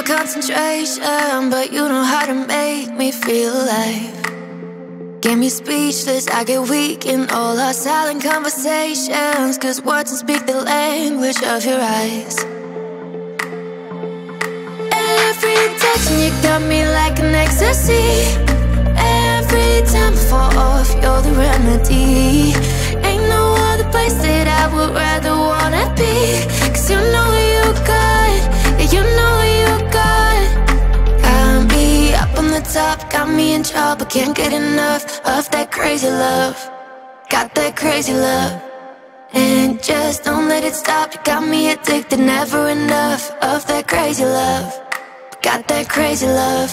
my concentration, but you know how to make me feel alive. Get me speechless, I get weak in all our silent conversations, 'cause words don't speak the language of your eyes. Every touch and you got me like an ecstasy. Every time I fall off, you're the remedy. Ain't no other place that I would rather wanna be, 'cause you know you got, yeah, you know you got. Got me up on the top, got me in trouble, can't get enough of that crazy love. Got that crazy love, and just don't let it stop. You got me addicted, never enough of that crazy love. Got that crazy love.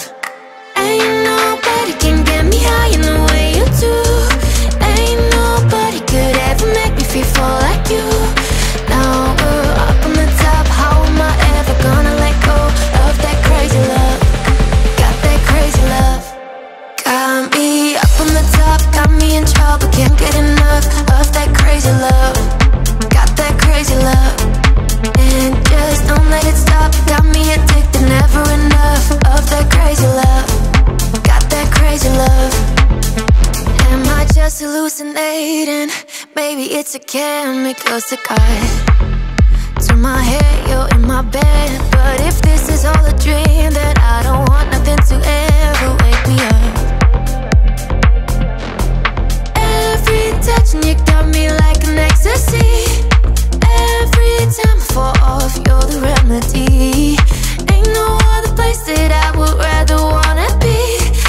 Ain't nobody can get me high in the way you do. Ain't nobody could ever make me feel like you. Now we're up on the top, how am I ever gonna let go of that crazy love? Got that crazy love. Got me up on the top, got me in trouble, can't get enough of that crazy love. Got that crazy love. And just don't let it stop, got me addicted, never enough of that crazy love. Got that crazy love. Am I just hallucinating? Maybe it's a chemical cigar. To my head, you're in my bed. But if this is all a dream, then I don't want nothing to ever wake me up. Every touch and you got me like an ecstasy. Every time I fall off, you're the remedy. Ain't no other place that I would rather wanna be,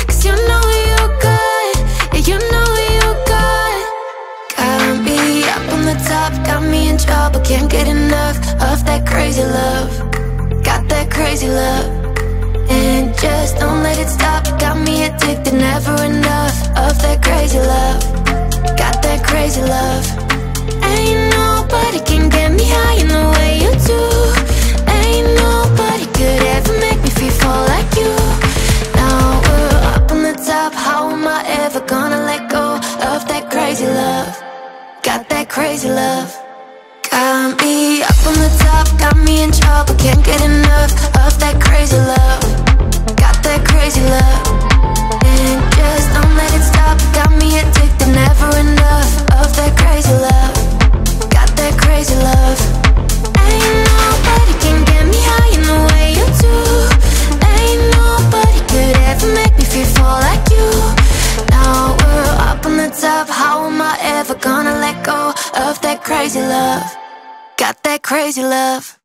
'cause you know you got, yeah, you know you got. Got me up on the top, got me in trouble, can't get enough of that crazy love. Got that crazy love. And just don't let it stop, got me addicted, never enough of that crazy love. Got that crazy love. Ain't nobody can get me high in the way you do. Ain't nobody could ever make me feel like you. Now we're up on the top, how am I ever gonna let go of that crazy love? Got that crazy love. Got me up on the top, got me in trouble, can't get enough of that crazy love. Got that crazy love. And just don't let it stop, got me addicted, never enough of that crazy love. Got that crazy love. Ain't nobody can get me high in the way you do. Ain't nobody could ever make me feel like you. Now we're up on the top, how am I ever gonna let go of that crazy love? Got that crazy love.